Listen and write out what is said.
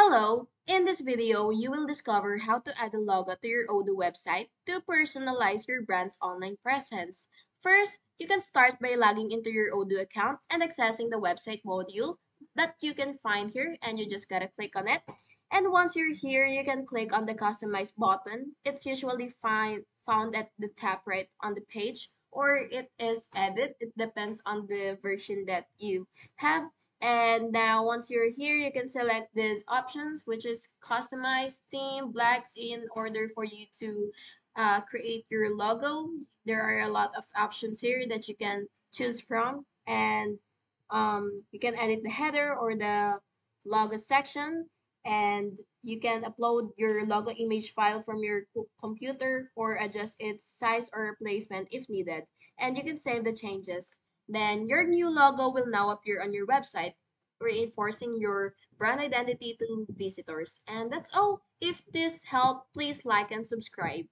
Hello! In this video, you will discover how to add a logo to your Odoo website to personalize your brand's online presence. First, you can start by logging into your Odoo account and accessing the website module that you can find here, and you just gotta click on it. And once you're here, you can click on the Customize button. It's usually found at the top right on the page, or it is Edit. It depends on the version that you have. And now once you're here, you can select these options, which is Customize, Theme, Blacks, in order for you to create your logo. There are a lot of options here that you can choose from, and you can edit the header or the logo section, and you can upload your logo image file from your computer or adjust its size or placement if needed, and you can save the changes. Then your new logo will now appear on your website, reinforcing your brand identity to visitors. And that's all. If this helped, please like and subscribe.